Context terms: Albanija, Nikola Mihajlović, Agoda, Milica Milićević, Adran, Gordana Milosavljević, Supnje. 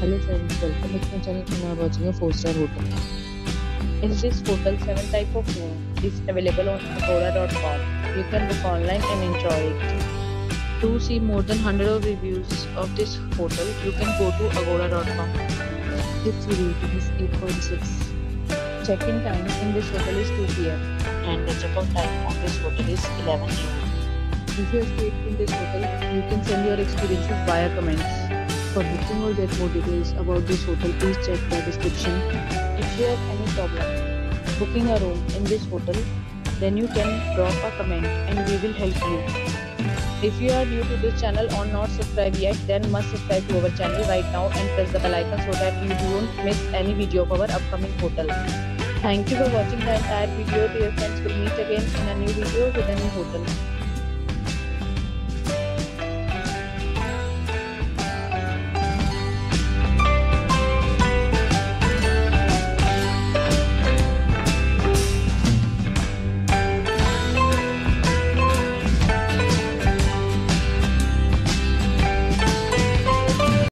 Hello friends, welcome back to my channel and I am watching a 4-star hotel. In this hotel, 7 type of room is available on Agoda.com. You can book online and enjoy it. To see more than 100 of reviews of this hotel, you can go to Agoda.com. Its rating is 8.6. Check-in time in this hotel is 2 PM and the check-out time of this hotel is 11 noon. If you have stayed in this hotel, you can send your experiences via comments. For booking or get more details about this hotel, please check the description. If you have any problem booking a room in this hotel, then you can drop a comment and we will help you. If you are new to this channel or not subscribed yet, then must subscribe to our channel right now and press the bell icon so that you don't miss any video of our upcoming hotel. Thank you for watching the entire video. Dear friends, we'll meet again in a new video with a new hotel.